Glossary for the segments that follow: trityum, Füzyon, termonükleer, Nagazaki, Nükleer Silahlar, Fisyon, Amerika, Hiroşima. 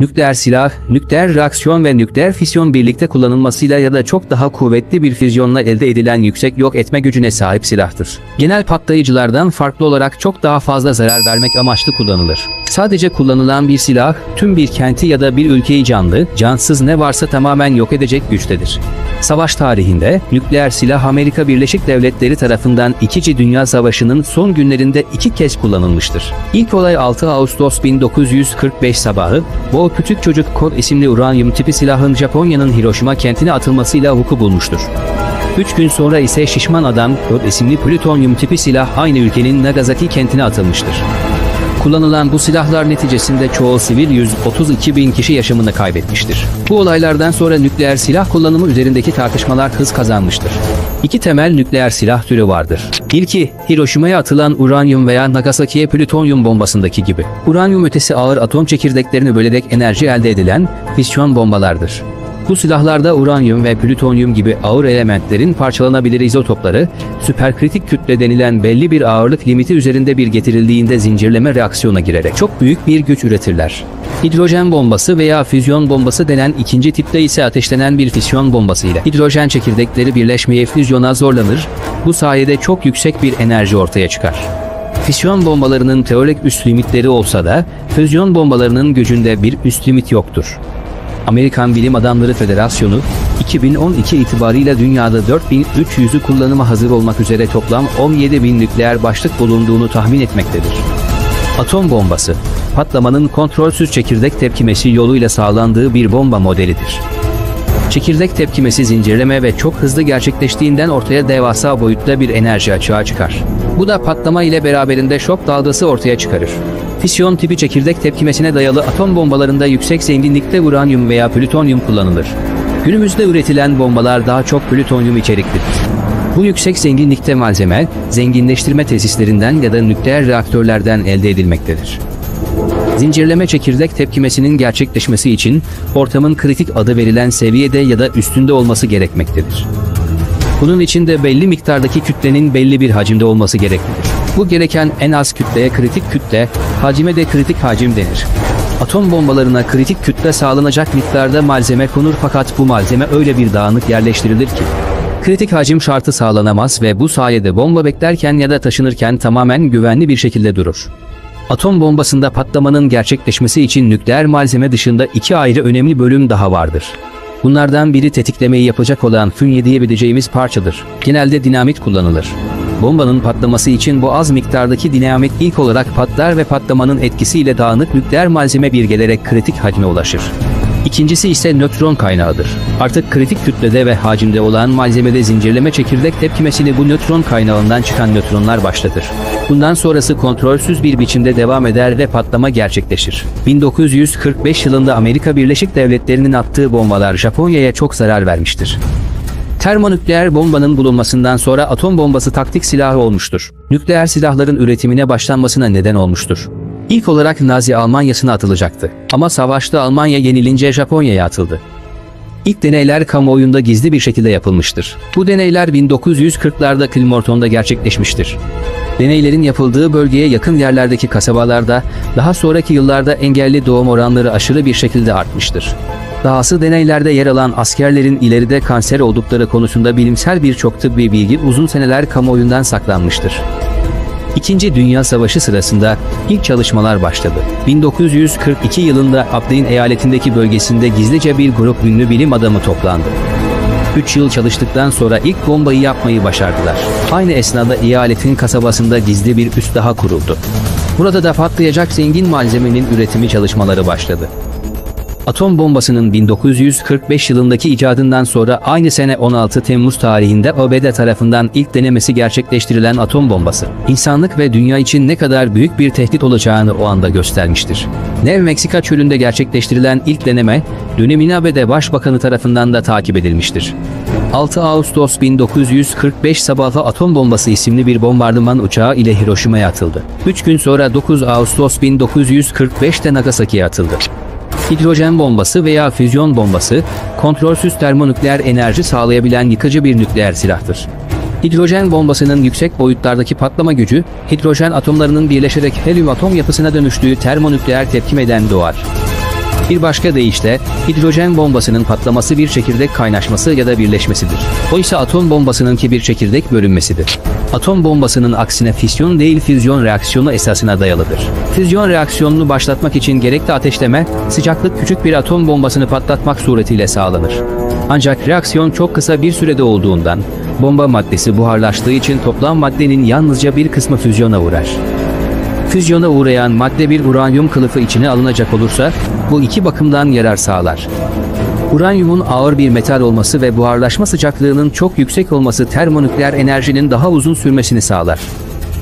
Nükleer silah, nükleer reaksiyon ve nükleer fisyon birlikte kullanılmasıyla ya da çok daha kuvvetli bir füzyonla elde edilen yüksek yok etme gücüne sahip silahtır. Genel patlayıcılardan farklı olarak çok daha fazla zarar vermek amaçlı kullanılır. Sadece kullanılan bir silah, tüm bir kenti ya da bir ülkeyi canlı, cansız ne varsa tamamen yok edecek güçtedir. Savaş tarihinde, nükleer silah Amerika Birleşik Devletleri tarafından 2. Dünya Savaşı'nın son günlerinde 2 kez kullanılmıştır. İlk olay 6 Ağustos 1945 sabahı, Bol Küçük Çocuk Kod isimli uranyum tipi silahın Japonya'nın Hiroşima kentine atılmasıyla vuku bulmuştur. 3 gün sonra ise Şişman Adam Kod isimli plütonyum tipi silah aynı ülkenin Nagazaki kentine atılmıştır. Kullanılan bu silahlar neticesinde çoğu sivil 132.000 kişi yaşamını kaybetmiştir. Bu olaylardan sonra nükleer silah kullanımı üzerindeki tartışmalar hız kazanmıştır. 2 temel nükleer silah türü vardır. İlki, Hiroşima'ya atılan uranyum veya Nagasaki'ye plütonyum bombasındaki gibi. Uranyum ötesi ağır atom çekirdeklerini bölerek enerji elde edilen fisyon bombalardır. Bu silahlarda uranyum ve plütonyum gibi ağır elementlerin parçalanabilir izotopları, süperkritik kütle denilen belli bir ağırlık limiti üzerinde bir getirildiğinde zincirleme reaksiyona girerek çok büyük bir güç üretirler. Hidrojen bombası veya füzyon bombası denen ikinci tipte ise ateşlenen bir füzyon bombası ile hidrojen çekirdekleri birleşmeye füzyona zorlanır, bu sayede çok yüksek bir enerji ortaya çıkar. Füzyon bombalarının teorik üst limitleri olsa da, füzyon bombalarının gücünde bir üst limit yoktur. Amerikan Bilim Adamları Federasyonu, 2012 itibariyle dünyada 4.300'ü kullanıma hazır olmak üzere toplam 17.000 nükleer başlık bulunduğunu tahmin etmektedir. Atom bombası, patlamanın kontrolsüz çekirdek tepkimesi yoluyla sağlandığı bir bomba modelidir. Çekirdek tepkimesi zincirleme ve çok hızlı gerçekleştiğinden ortaya devasa boyutta bir enerji açığa çıkar. Bu da patlama ile beraberinde şok dalgası ortaya çıkarır. Fisyon tipi çekirdek tepkimesine dayalı atom bombalarında yüksek zenginlikte uranyum veya plütonyum kullanılır. Günümüzde üretilen bombalar daha çok plütonyum içeriklidir. Bu yüksek zenginlikte malzeme, zenginleştirme tesislerinden ya da nükleer reaktörlerden elde edilmektedir. Zincirleme çekirdek tepkimesinin gerçekleşmesi için ortamın kritik adı verilen seviyede ya da üstünde olması gerekmektedir. Bunun için de belli miktardaki kütlenin belli bir hacimde olması gereklidir. Bu gereken en az kütleye kritik kütle, hacime de kritik hacim denir. Atom bombalarına kritik kütle sağlanacak miktarda malzeme konur fakat bu malzeme öyle bir dağınık yerleştirilir ki kritik hacim şartı sağlanamaz ve bu sayede bomba beklerken ya da taşınırken tamamen güvenli bir şekilde durur. Atom bombasında patlamanın gerçekleşmesi için nükleer malzeme dışında 2 ayrı önemli bölüm daha vardır. Bunlardan biri tetiklemeyi yapacak olan fünye diyebileceğimiz parçadır. Genelde dinamit kullanılır. Bombanın patlaması için bu az miktardaki dinamit ilk olarak patlar ve patlamanın etkisiyle dağınık nükleer malzeme birgelerek kritik hacme ulaşır. İkincisi ise nötron kaynağıdır. Artık kritik kütlede ve hacimde olan malzemede zincirleme çekirdek tepkimesini bu nötron kaynağından çıkan nötronlar başlatır. Bundan sonrası kontrolsüz bir biçimde devam eder ve patlama gerçekleşir. 1945 yılında Amerika Birleşik Devletleri'nin attığı bombalar Japonya'ya çok zarar vermiştir. Termonükleer bombanın bulunmasından sonra atom bombası taktik silahı olmuştur. Nükleer silahların üretimine başlanmasına neden olmuştur. İlk olarak Nazi Almanya'sına atılacaktı. Ama savaşta Almanya yenilince Japonya'ya atıldı. İlk deneyler kamuoyunda gizli bir şekilde yapılmıştır. Bu deneyler 1940'larda Kilmorton'da gerçekleşmiştir. Deneylerin yapıldığı bölgeye yakın yerlerdeki kasabalarda, daha sonraki yıllarda engelli doğum oranları aşırı bir şekilde artmıştır. Dahası deneylerde yer alan askerlerin ileride kanser oldukları konusunda bilimsel birçok tıbbi bilgi uzun seneler kamuoyundan saklanmıştır. İkinci Dünya Savaşı sırasında ilk çalışmalar başladı. 1942 yılında Abdeyn eyaletindeki bölgesinde gizlice bir grup ünlü bilim adamı toplandı. 3 yıl çalıştıktan sonra ilk bombayı yapmayı başardılar. Aynı esnada eyaletin kasabasında gizli bir üs daha kuruldu. Burada da patlayacak zengin malzemenin üretimi çalışmaları başladı. Atom bombasının 1945 yılındaki icadından sonra aynı sene 16 Temmuz tarihinde ABD tarafından ilk denemesi gerçekleştirilen atom bombası, insanlık ve dünya için ne kadar büyük bir tehdit olacağını o anda göstermiştir. New Meksika çölünde gerçekleştirilen ilk deneme, dönemin ABD Başbakanı tarafından da takip edilmiştir. 6 Ağustos 1945 sabahı atom bombası isimli bir bombardıman uçağı ile Hiroşima'ya atıldı. 3 gün sonra 9 Ağustos 1945'te Nagasaki'ye atıldı. Hidrojen bombası veya füzyon bombası, kontrolsüz termonükleer enerji sağlayabilen yıkıcı bir nükleer silahtır. Hidrojen bombasının yüksek boyutlardaki patlama gücü, hidrojen atomlarının birleşerek helyum atom yapısına dönüştüğü termonükleer tepkimeden doğar. Bir başka deyişle hidrojen bombasının patlaması bir çekirdek kaynaşması ya da birleşmesidir. Oysa atom bombasınınki bir çekirdek bölünmesidir. Atom bombasının aksine fisyon değil füzyon reaksiyonu esasına dayalıdır. Füzyon reaksiyonunu başlatmak için gerekli ateşleme, sıcaklık küçük bir atom bombasını patlatmak suretiyle sağlanır. Ancak reaksiyon çok kısa bir sürede olduğundan, bomba maddesi buharlaştığı için toplam maddenin yalnızca bir kısmı füzyona uğrar. Füzyona uğrayan madde bir uranyum kılıfı içine alınacak olursa, bu iki bakımdan yarar sağlar. Uranyumun ağır bir metal olması ve buharlaşma sıcaklığının çok yüksek olması termonükleer enerjinin daha uzun sürmesini sağlar.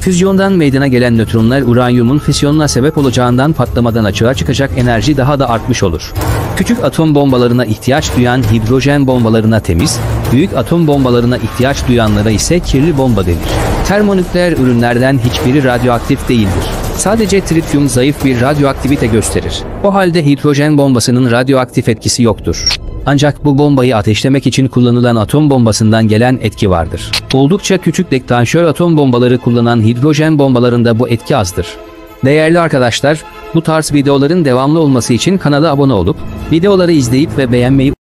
Füzyondan meydana gelen nötronlar uranyumun fisyonuna sebep olacağından patlamadan açığa çıkacak enerji daha da artmış olur. Küçük atom bombalarına ihtiyaç duyan hidrojen bombalarına temiz, büyük atom bombalarına ihtiyaç duyanlara ise kirli bomba denir. Termonükleer ürünlerden hiçbiri radyoaktif değildir. Sadece trityum zayıf bir radyoaktivite gösterir. O halde hidrojen bombasının radyoaktif etkisi yoktur. Ancak bu bombayı ateşlemek için kullanılan atom bombasından gelen etki vardır. Oldukça küçük dektanşör atom bombaları kullanan hidrojen bombalarında bu etki azdır. Değerli arkadaşlar, bu tarz videoların devamlı olması için kanala abone olup, videoları izleyip ve beğenmeyi